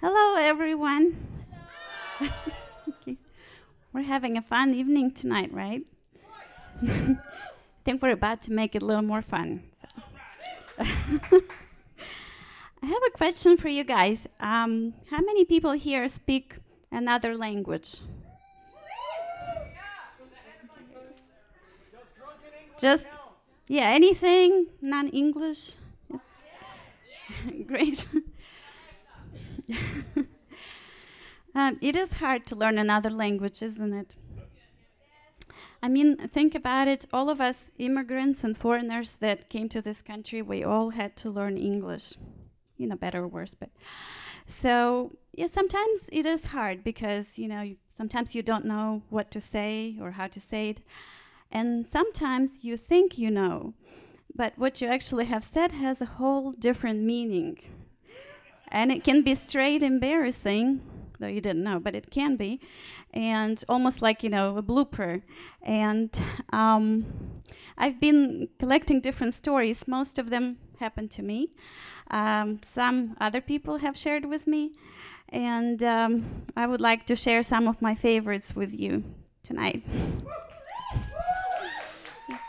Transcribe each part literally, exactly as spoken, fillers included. Hello, everyone. Hello. Okay. We're having a fun evening tonight, right? I think we're about to make it a little more fun. So. I have a question for you guys. Um, how many people here speak another language? Just, yeah, anything non-English? Great. um, it is hard to learn another language, isn't it? I mean, think about it. All of us immigrants and foreigners that came to this country, we all had to learn English, you know, better or worse. But so, yeah, sometimes it is hard because, you know, you, sometimes you don't know what to say or how to say it. And sometimes you think you know, but what you actually have said has a whole different meaning. And it can be straight embarrassing, though you didn't know, but it can be, and almost like, you know, a blooper. And um, I've been collecting different stories. Most of them happened to me. Um, some other people have shared with me, and um, I would like to share some of my favorites with you tonight.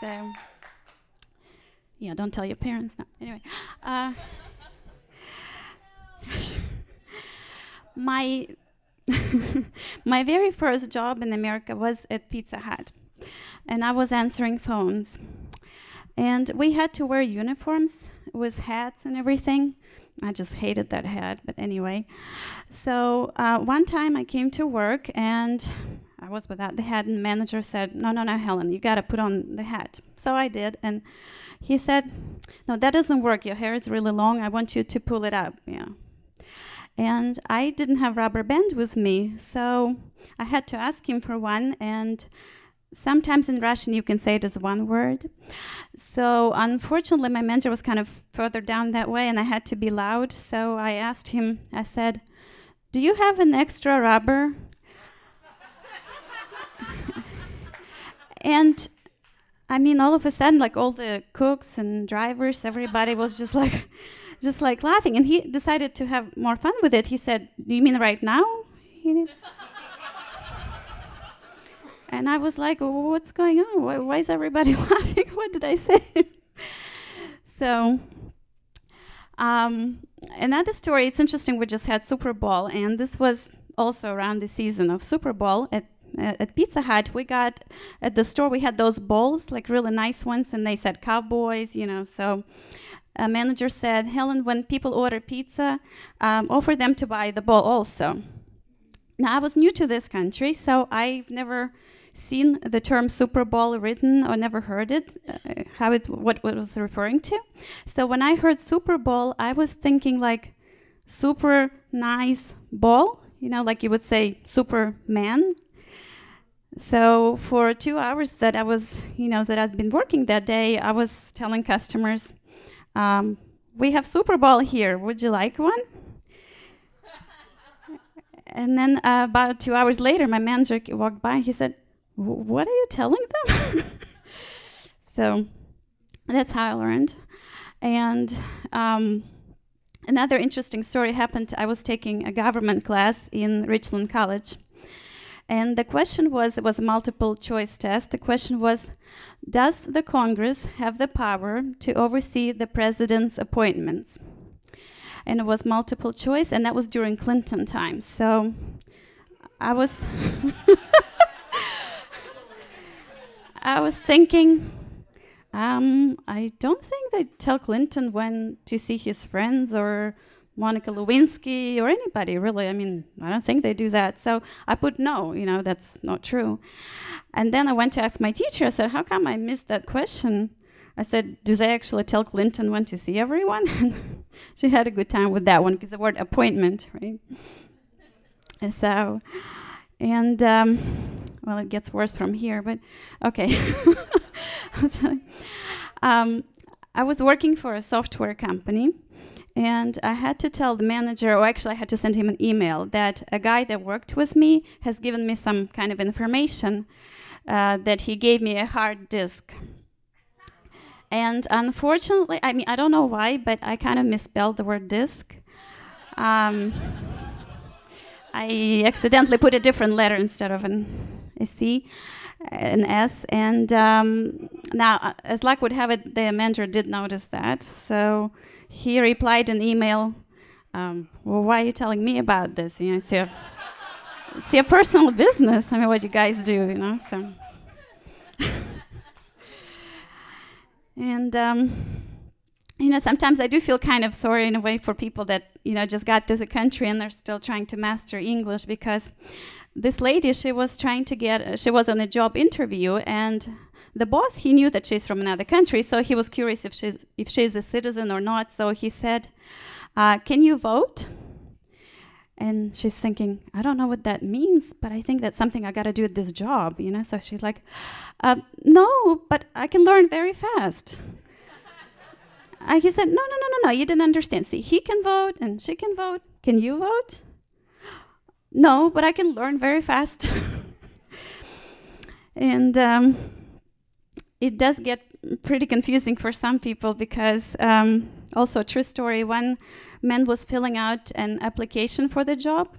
So, yeah, don't tell your parents. No. Anyway. Uh, my my very first job in America was at Pizza Hut, and I was answering phones, and we had to wear uniforms with hats and everything. I just hated that hat, but anyway. So uh, one time I came to work and I was without the hat, and the manager said, no, no, no, Helen, you gotta put on the hat. So I did, and he said, no, that doesn't work, your hair is really long, I want you to pull it up, yeah. And I didn't have rubber band with me, so I had to ask him for one, and sometimes in Russian you can say it as one word. So unfortunately my manager was kind of further down that way, and I had to be loud, so I asked him, I said, do you have an extra rubber? And I mean, all of a sudden, like all the cooks and drivers, everybody was just like, just like laughing. And he decided to have more fun with it. He said, "Do you mean right now?" And I was like, well, "What's going on? Why, why is everybody laughing? What did I say?" So, um, another story. It's interesting. We just had Super Bowl, and this was also around the season of Super Bowl at. At Pizza Hut, we got, at the store, we had those bowls, like really nice ones, and they said Cowboys, you know, so a manager said, Helen, when people order pizza, um, offer them to buy the bowl also. Now, I was new to this country, so I've never seen the term Super Bowl written or never heard it, uh, how it, what it was referring to. So when I heard Super Bowl, I was thinking like, super nice bowl, you know, like you would say Superman. So for two hours that I was, you know, that I'd been working that day, I was telling customers, um, we have Super Bowl here, would you like one? And then uh, about two hours later, my manager walked by and he said, what are you telling them? So that's how I learned. And um, another interesting story happened. I was taking a government class in Richland College. And the question was, it was a multiple choice test, the question was, does the Congress have the power to oversee the president's appointments? And it was multiple choice, and that was during Clinton time. So I was, I was thinking, um, I don't think they tell Clinton when to see his friends or Monica Lewinsky or anybody, really. I mean, I don't think they do that. So I put no, you know, that's not true. And then I went to ask my teacher, I said, how come I missed that question? I said, do they actually tell Clinton when to see everyone? And she had a good time with that one, because the word appointment, right? And so, and, um, well, it gets worse from here, but okay. um, I was working for a software company, and I had to tell the manager, or actually I had to send him an email, that a guy that worked with me has given me some kind of information uh, that he gave me a hard disk. And unfortunately, I mean, I don't know why, but I kind of misspelled the word disc. Um, I accidentally put a different letter instead of an a C, an S. And um, now, as luck would have it, the mentor did notice that. So he replied an email, um, well, why are you telling me about this? You know, it's your, it's your personal business. I mean, what you guys do, you know, so. And, um, you know, sometimes I do feel kind of sorry in a way for people that, you know, just got to the country and they're still trying to master English, because this lady, she was trying to get, she was on a job interview, and the boss, he knew that she's from another country, so he was curious if she's, if she's a citizen or not. So he said, uh, can you vote? And she's thinking, I don't know what that means, but I think that's something I got to do at this job, you know? So she's like, uh, no, but I can learn very fast. uh, he said, no, no, no, no, no, you didn't understand. See, he can vote and she can vote. Can you vote? No, but I can learn very fast. And um, it does get pretty confusing for some people, because um, also a true story, one man was filling out an application for the job,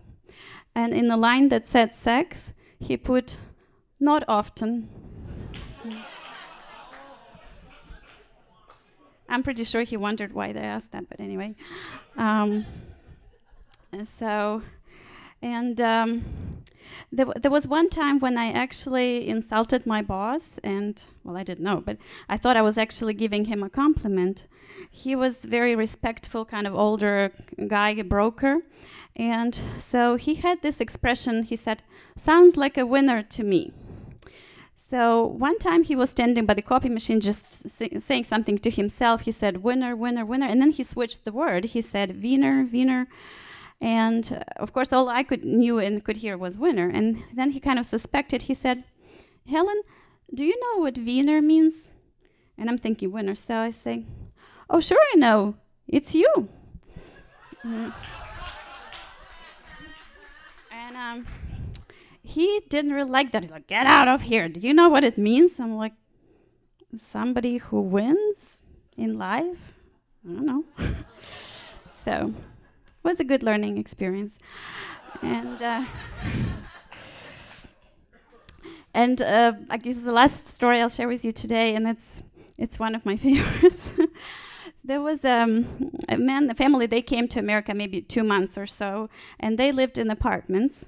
and in the line that said sex, he put not often. I'm pretty sure he wondered why they asked that, but anyway. Um, and so, and um, There, w there was one time when I actually insulted my boss, and, well, I didn't know, but I thought I was actually giving him a compliment. He was a very respectful, kind of older guy, a broker, and so he had this expression, he said, sounds like a winner to me. So one time he was standing by the copy machine just say, saying something to himself. He said, winner, winner, winner, and then he switched the word. He said, wiener, wiener. And uh, of course, all I could knew and could hear was winner. And then he kind of suspected. He said, Helen, do you know what wiener means? And I'm thinking winner. So I say, oh, sure I know. It's you. Mm. And um, he didn't really like that. He's like, get out of here. Do you know what it means? I'm like, somebody who wins in life? I don't know. So. Was a good learning experience, and uh, and uh, I guess the last story I'll share with you today, and it's it's one of my favorites. There was um, a man, a family. They came to America maybe two months or so, and they lived in apartments.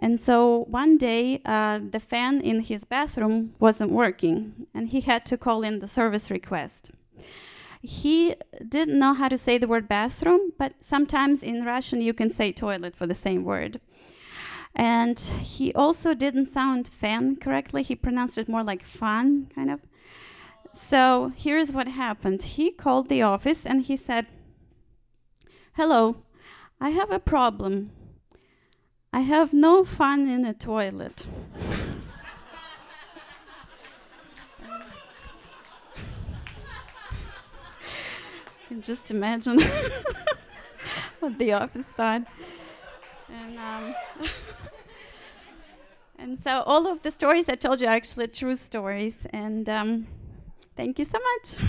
And so one day, uh, the fan in his bathroom wasn't working, and he had to call in the service request. He didn't know how to say the word bathroom, but sometimes in Russian you can say toilet for the same word. And he also didn't sound fan correctly. He pronounced it more like fun, kind of. So here's what happened. He called the office and he said, hello, I have a problem. I have no fun in a toilet. Just imagine what the office thought. And, um, and so all of the stories I told you are actually true stories. And um, thank you so much.